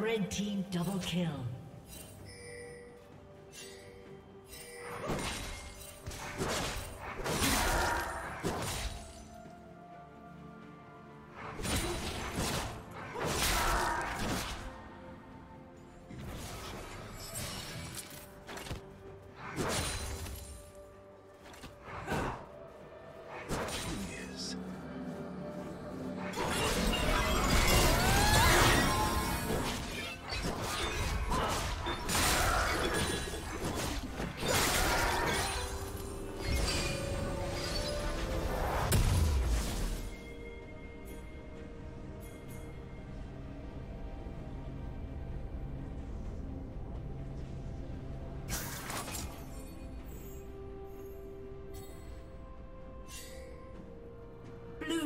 Red team double kill.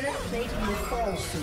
Turret plate will fall soon.